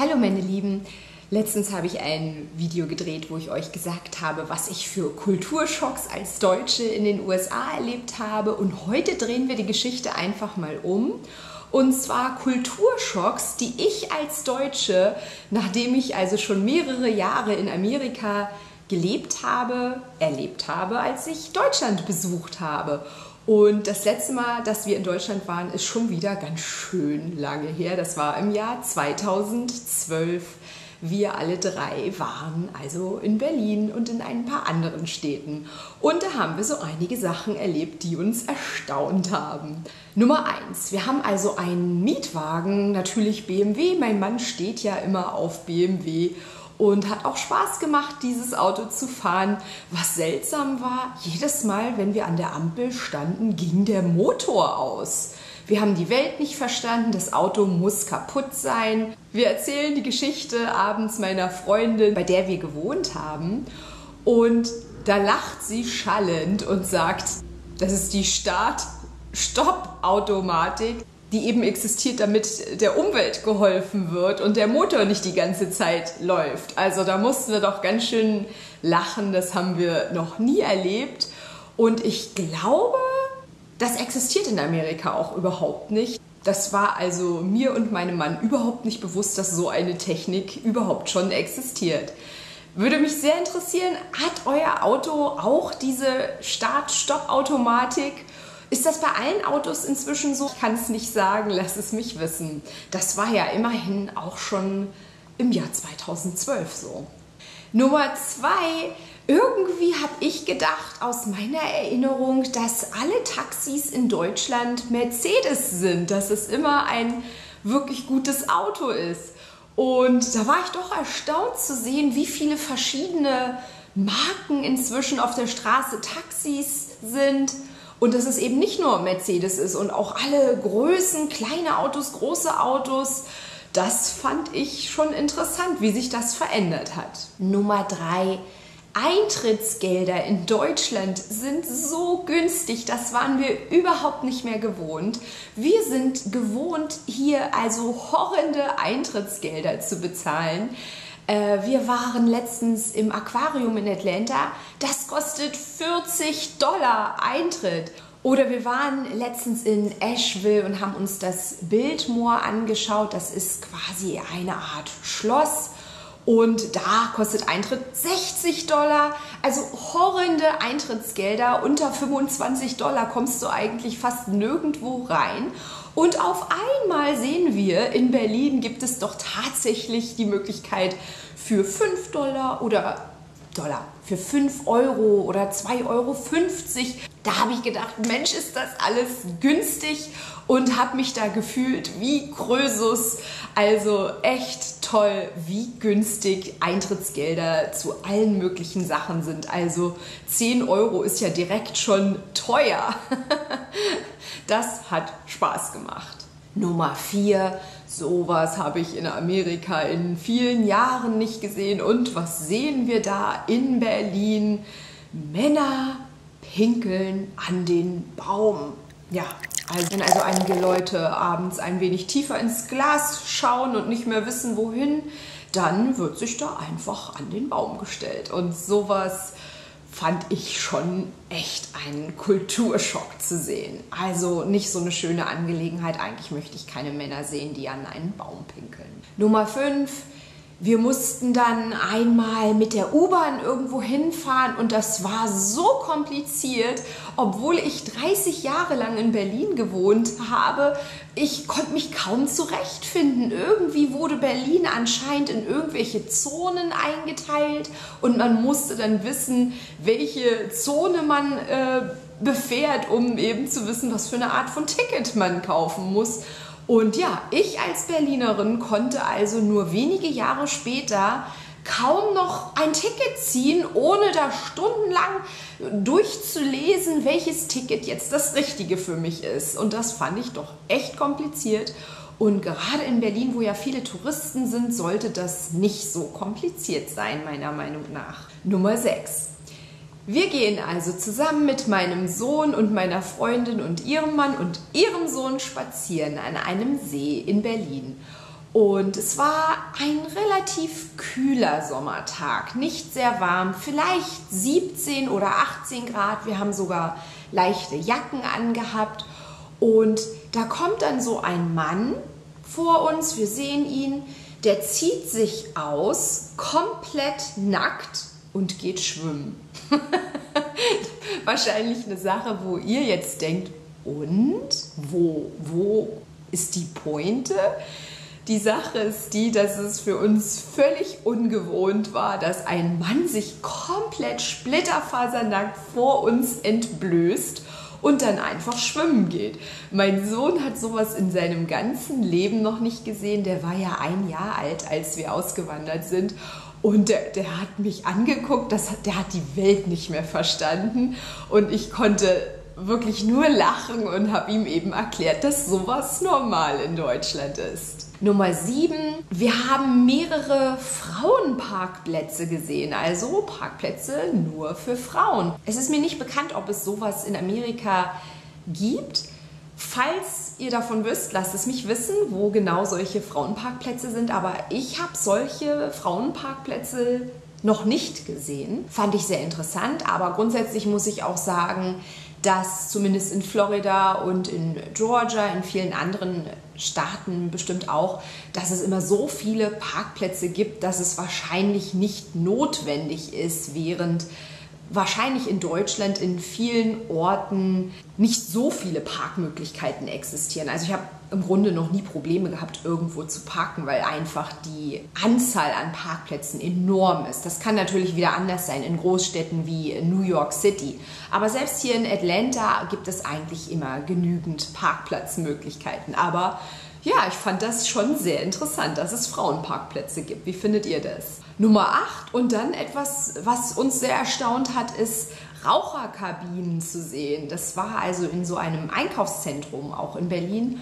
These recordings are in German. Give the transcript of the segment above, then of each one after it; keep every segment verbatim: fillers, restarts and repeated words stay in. Hallo meine Lieben, letztens habe ich ein Video gedreht, wo ich euch gesagt habe, was ich für Kulturschocks als Deutsche in den U S A erlebt habe, und heute drehen wir die Geschichte einfach mal um. Und zwar Kulturschocks, die ich als Deutsche, nachdem ich also schon mehrere Jahre in Amerika gelebt habe, erlebt habe, als ich Deutschland besucht habe. Und das letzte Mal, dass wir in Deutschland waren, ist schon wieder ganz schön lange her. Das war im Jahr zweitausendzwölf. Wir alle drei waren also in Berlin und in ein paar anderen Städten. Und da haben wir so einige Sachen erlebt, die uns erstaunt haben. Nummer eins. Wir haben also einen Mietwagen, natürlich B M W. Mein Mann steht ja immer auf B M W. Und hat auch Spaß gemacht, dieses Auto zu fahren. Was seltsam war, jedes Mal, wenn wir an der Ampel standen, ging der Motor aus. Wir haben die Welt nicht verstanden, das Auto muss kaputt sein. Wir erzählen die Geschichte abends meiner Freundin, bei der wir gewohnt haben. Und da lacht sie schallend und sagt, das ist die Start-Stopp-Automatik, die eben existiert, damit der Umwelt geholfen wird und der Motor nicht die ganze Zeit läuft. Also da mussten wir doch ganz schön lachen, das haben wir noch nie erlebt. Und ich glaube, das existiert in Amerika auch überhaupt nicht. Das war also mir und meinem Mann überhaupt nicht bewusst, dass so eine Technik überhaupt schon existiert. Würde mich sehr interessieren, hat euer Auto auch diese Start-Stopp-Automatik? Ist das bei allen Autos inzwischen so? Ich kann es nicht sagen, lass es mich wissen. Das war ja immerhin auch schon im Jahr zweitausendzwölf so. Nummer zwei. Irgendwie habe ich gedacht, aus meiner Erinnerung, dass alle Taxis in Deutschland Mercedes sind, dass es immer ein wirklich gutes Auto ist. Und da war ich doch erstaunt zu sehen, wie viele verschiedene Marken inzwischen auf der Straße Taxis sind. Und dass es eben nicht nur Mercedes ist und auch alle Größen, kleine Autos, große Autos. Das fand ich schon interessant, wie sich das verändert hat. Nummer drei. Eintrittsgelder in Deutschland sind so günstig, das waren wir überhaupt nicht mehr gewohnt. Wir sind gewohnt, hier also horrende Eintrittsgelder zu bezahlen. Wir waren letztens im Aquarium in Atlanta, das kostet vierzig Dollar Eintritt. Oder wir waren letztens in Asheville und haben uns das Biltmoor angeschaut, das ist quasi eine Art Schloss. Und da kostet Eintritt sechzig Dollar, also horrende Eintrittsgelder, unter fünfundzwanzig Dollar kommst du eigentlich fast nirgendwo rein. Und auf einmal sehen wir, in Berlin gibt es doch tatsächlich die Möglichkeit, für fünf Dollar oder Dollar, für fünf Euro oder zwei Euro fünfzig. Da habe ich gedacht, Mensch, ist das alles günstig, und habe mich da gefühlt wie Krösus. Also echt toll, wie günstig Eintrittsgelder zu allen möglichen Sachen sind. Also zehn Euro ist ja direkt schon teuer. Das hat Spaß gemacht. Nummer vier. Sowas habe ich in Amerika in vielen Jahren nicht gesehen. Und was sehen wir da in Berlin? Männer pinkeln an den Baum. Ja, also wenn also einige Leute abends ein wenig tiefer ins Glas schauen und nicht mehr wissen, wohin, dann wird sich da einfach an den Baum gestellt. Und sowas fand ich schon echt einen Kulturschock zu sehen. Also nicht so eine schöne Angelegenheit. Eigentlich möchte ich keine Männer sehen, die an einen Baum pinkeln. Nummer fünf. Wir mussten dann einmal mit der U-Bahn irgendwo hinfahren und das war so kompliziert, obwohl ich dreißig Jahre lang in Berlin gewohnt habe. Ich konnte mich kaum zurechtfinden. Irgendwie wurde Berlin anscheinend in irgendwelche Zonen eingeteilt und man musste dann wissen, welche Zone man äh, befährt, um eben zu wissen, was für eine Art von Ticket man kaufen muss. Und ja, ich als Berlinerin konnte also nur wenige Jahre später kaum noch ein Ticket ziehen, ohne da stundenlang durchzulesen, welches Ticket jetzt das Richtige für mich ist. Und das fand ich doch echt kompliziert. Und gerade in Berlin, wo ja viele Touristen sind, sollte das nicht so kompliziert sein, meiner Meinung nach. Nummer sechs. Wir gehen also zusammen mit meinem Sohn und meiner Freundin und ihrem Mann und ihrem Sohn spazieren an einem See in Berlin. Und es war ein relativ kühler Sommertag, nicht sehr warm, vielleicht siebzehn oder achtzehn Grad. Wir haben sogar leichte Jacken angehabt und da kommt dann so ein Mann vor uns, wir sehen ihn, der zieht sich aus, komplett nackt und geht schwimmen. Wahrscheinlich eine Sache, wo ihr jetzt denkt, und? Wo, wo ist die Pointe? Die Sache ist die, dass es für uns völlig ungewohnt war, dass ein Mann sich komplett splitterfasernackt vor uns entblößt und dann einfach schwimmen geht. Mein Sohn hat sowas in seinem ganzen Leben noch nicht gesehen. Der war ja ein Jahr alt, als wir ausgewandert sind. Und der, der hat mich angeguckt, das hat, der hat die Welt nicht mehr verstanden. Und ich konnte wirklich nur lachen und habe ihm eben erklärt, dass sowas normal in Deutschland ist. Nummer sieben, wir haben mehrere Frauenparkplätze gesehen, also Parkplätze nur für Frauen. Es ist mir nicht bekannt, ob es sowas in Amerika gibt. Falls ihr davon wisst, lasst es mich wissen, wo genau solche Frauenparkplätze sind, aber ich habe solche Frauenparkplätze noch nicht gesehen. Fand ich sehr interessant, aber grundsätzlich muss ich auch sagen, dass zumindest in Florida und in Georgia, in vielen anderen Staaten bestimmt auch, dass es immer so viele Parkplätze gibt, dass es wahrscheinlich nicht notwendig ist, während wahrscheinlich in Deutschland in vielen Orten nicht so viele Parkmöglichkeiten existieren. Also ich habe im Grunde noch nie Probleme gehabt, irgendwo zu parken, weil einfach die Anzahl an Parkplätzen enorm ist. Das kann natürlich wieder anders sein in Großstädten wie New York City. Aber selbst hier in Atlanta gibt es eigentlich immer genügend Parkplatzmöglichkeiten. Aber ja, ich fand das schon sehr interessant, dass es Frauenparkplätze gibt. Wie findet ihr das? Nummer acht und dann etwas, was uns sehr erstaunt hat, ist Raucherkabinen zu sehen. Das war also in so einem Einkaufszentrum, auch in Berlin.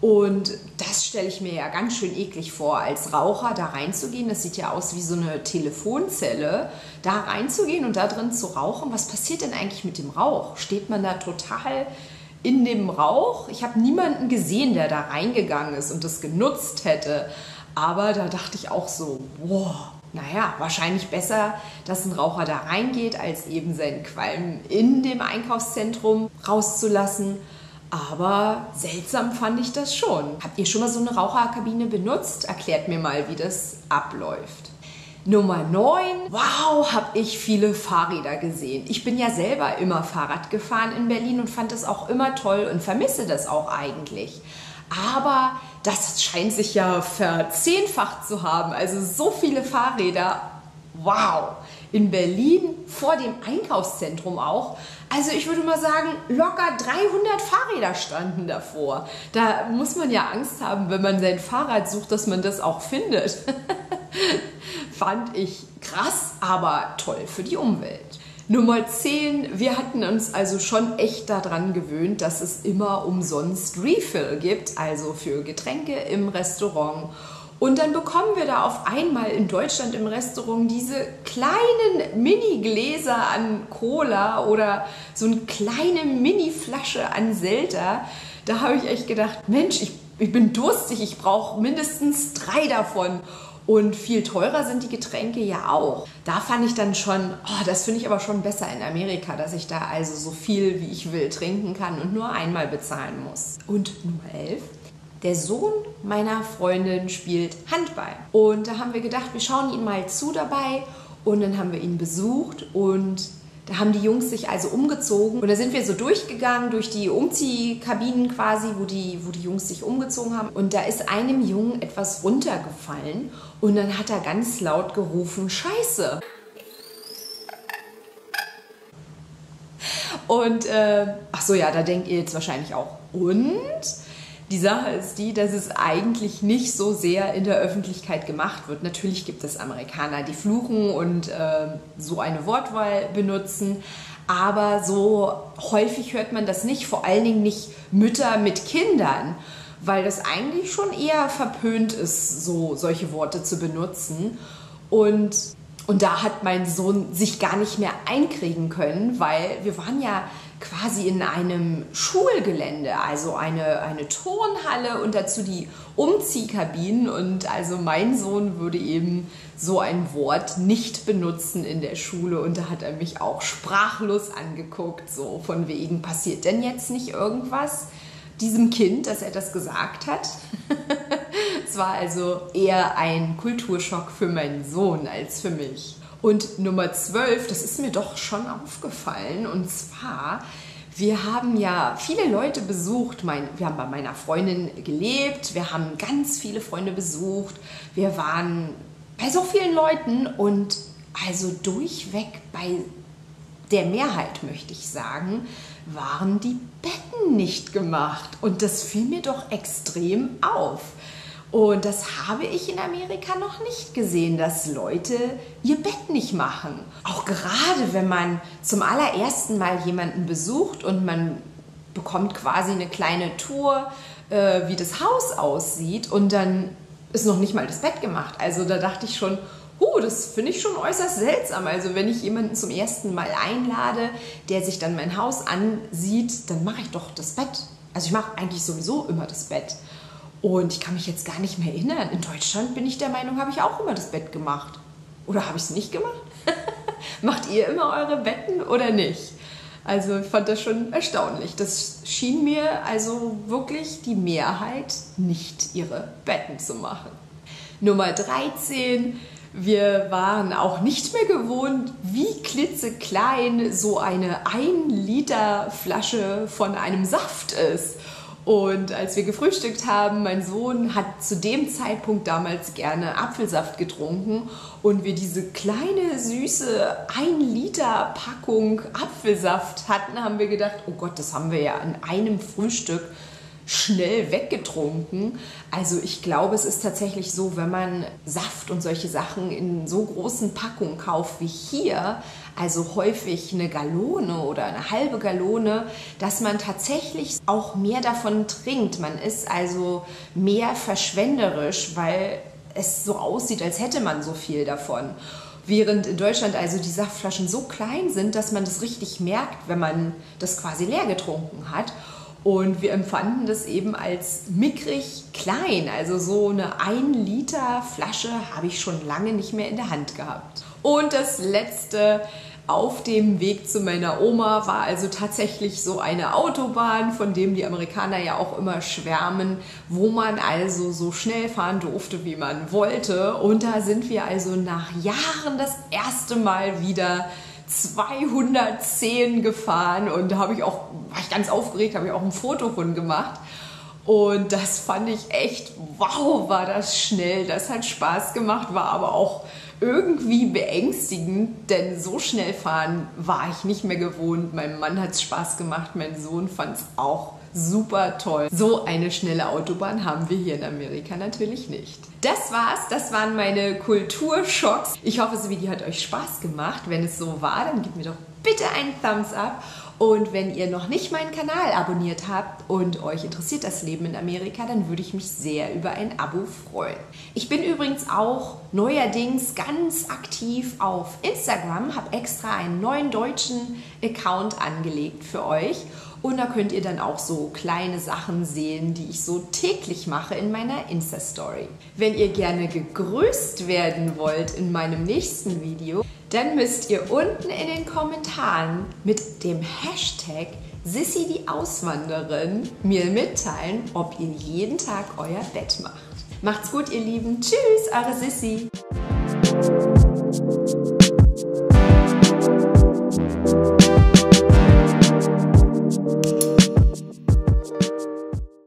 Und das stelle ich mir ja ganz schön eklig vor, als Raucher da reinzugehen. Das sieht ja aus wie so eine Telefonzelle. Da reinzugehen und da drin zu rauchen. Was passiert denn eigentlich mit dem Rauch? Steht man da total in dem Rauch? Ich habe niemanden gesehen, der da reingegangen ist und das genutzt hätte. Aber da dachte ich auch so, wow, naja, wahrscheinlich besser, dass ein Raucher da reingeht, als eben seinen Qualm in dem Einkaufszentrum rauszulassen. Aber seltsam fand ich das schon. Habt ihr schon mal so eine Raucherkabine benutzt? Erklärt mir mal, wie das abläuft. Nummer neun. Wow, habe ich viele Fahrräder gesehen. Ich bin ja selber immer Fahrrad gefahren in Berlin und fand das auch immer toll und vermisse das auch eigentlich. Aber das scheint sich ja verzehnfacht zu haben. Also so viele Fahrräder. Wow. In Berlin, vor dem Einkaufszentrum auch. Also ich würde mal sagen, locker dreihundert Fahrräder standen davor. Da muss man ja Angst haben, wenn man sein Fahrrad sucht, dass man das auch findet. Fand ich krass, aber toll für die Umwelt. Nummer zehn, wir hatten uns also schon echt daran gewöhnt, dass es immer umsonst Refill gibt, also für Getränke im Restaurant. Und dann bekommen wir da auf einmal in Deutschland im Restaurant diese kleinen Mini-Gläser an Cola oder so eine kleine Mini-Flasche an Selter. Da habe ich echt gedacht, Mensch, ich, ich bin durstig, ich brauche mindestens drei davon. Und viel teurer sind die Getränke ja auch. Da fand ich dann schon, oh, das finde ich aber schon besser in Amerika, dass ich da also so viel, wie ich will, trinken kann und nur einmal bezahlen muss. Und Nummer elf. Der Sohn meiner Freundin spielt Handball und da haben wir gedacht, wir schauen ihn mal zu dabei und dann haben wir ihn besucht und da haben die Jungs sich also umgezogen und da sind wir so durchgegangen durch die Umziehkabinen quasi, wo die, wo die Jungs sich umgezogen haben und da ist einem Jungen etwas runtergefallen und dann hat er ganz laut gerufen, Scheiße! Und äh, ach so ja, da denkt ihr jetzt wahrscheinlich auch, und? Die Sache ist die, dass es eigentlich nicht so sehr in der Öffentlichkeit gemacht wird. Natürlich gibt es Amerikaner, die fluchen und äh, so eine Wortwahl benutzen, aber so häufig hört man das nicht, vor allen Dingen nicht Mütter mit Kindern, weil das eigentlich schon eher verpönt ist, so solche Worte zu benutzen. Und, und da hat mein Sohn sich gar nicht mehr einkriegen können, weil wir waren ja quasi in einem Schulgelände, also eine, eine Turnhalle und dazu die Umziehkabinen. Und also mein Sohn würde eben so ein Wort nicht benutzen in der Schule und da hat er mich auch sprachlos angeguckt, so von wegen, passiert denn jetzt nicht irgendwas diesem Kind, dass er das gesagt hat? Es war also eher ein Kulturschock für meinen Sohn als für mich. Und Nummer zwölf, das ist mir doch schon aufgefallen, und zwar, wir haben ja viele Leute besucht, mein, wir haben bei meiner Freundin gelebt, wir haben ganz viele Freunde besucht, wir waren bei so vielen Leuten und also durchweg bei der Mehrheit, möchte ich sagen, waren die Betten nicht gemacht und das fiel mir doch extrem auf. Und das habe ich in Amerika noch nicht gesehen, dass Leute ihr Bett nicht machen. Auch gerade, wenn man zum allerersten Mal jemanden besucht und man bekommt quasi eine kleine Tour, äh, wie das Haus aussieht und dann ist noch nicht mal das Bett gemacht. Also da dachte ich schon, huh, das finde ich schon äußerst seltsam. Also wenn ich jemanden zum ersten Mal einlade, der sich dann mein Haus ansieht, dann mache ich doch das Bett. Also ich mache eigentlich sowieso immer das Bett. Und ich kann mich jetzt gar nicht mehr erinnern. In Deutschland bin ich der Meinung, habe ich auch immer das Bett gemacht. Oder habe ich es nicht gemacht? Macht ihr immer eure Betten oder nicht? Also ich fand das schon erstaunlich. Das schien mir also wirklich die Mehrheit, nicht ihre Betten zu machen. Nummer dreizehn. Wir waren auch nicht mehr gewohnt, wie klitzeklein so eine ein Liter Flasche von einem Saft ist. Und als wir gefrühstückt haben, mein Sohn hat zu dem Zeitpunkt damals gerne Apfelsaft getrunken und wir diese kleine, süße ein Liter Packung Apfelsaft hatten, haben wir gedacht, oh Gott, das haben wir ja an einem Frühstück schnell weggetrunken. Also ich glaube, es ist tatsächlich so, wenn man Saft und solche Sachen in so großen Packungen kauft wie hier, also häufig eine Gallone oder eine halbe Gallone, dass man tatsächlich auch mehr davon trinkt. Man ist also mehr verschwenderisch, weil es so aussieht, als hätte man so viel davon. Während in Deutschland also die Saftflaschen so klein sind, dass man das richtig merkt, wenn man das quasi leer getrunken hat. Und wir empfanden das eben als mickrig klein. Also so eine ein Liter Flasche habe ich schon lange nicht mehr in der Hand gehabt. Und das Letzte, auf dem Weg zu meiner Oma war also tatsächlich so eine Autobahn, von dem die Amerikaner ja auch immer schwärmen, wo man also so schnell fahren durfte, wie man wollte. Und da sind wir also nach Jahren das erste Mal wieder zweihundertzehn gefahren und da habe ich auch, war ich ganz aufgeregt, habe ich auch ein Foto von gemacht und das fand ich echt, wow, war das schnell, das hat Spaß gemacht, war aber auch irgendwie beängstigend, denn so schnell fahren war ich nicht mehr gewohnt, meinem Mann hat es Spaß gemacht, mein Sohn fand es auch super toll. So eine schnelle Autobahn haben wir hier in Amerika natürlich nicht. Das war's. Das waren meine Kulturschocks. Ich hoffe, das Video hat euch Spaß gemacht. Wenn es so war, dann gebt mir doch bitte einen Thumbs up. Und wenn ihr noch nicht meinen Kanal abonniert habt und euch interessiert das Leben in Amerika, dann würde ich mich sehr über ein Abo freuen. Ich bin übrigens auch neuerdings ganz aktiv auf Instagram, habe extra einen neuen deutschen Account angelegt für euch. Und da könnt ihr dann auch so kleine Sachen sehen, die ich so täglich mache in meiner Insta-Story. Wenn ihr gerne gegrüßt werden wollt in meinem nächsten Video, dann müsst ihr unten in den Kommentaren mit dem Hashtag Sissi die Auswanderin mir mitteilen, ob ihr jeden Tag euer Bett macht. Macht's gut, ihr Lieben. Tschüss, eure Sissi.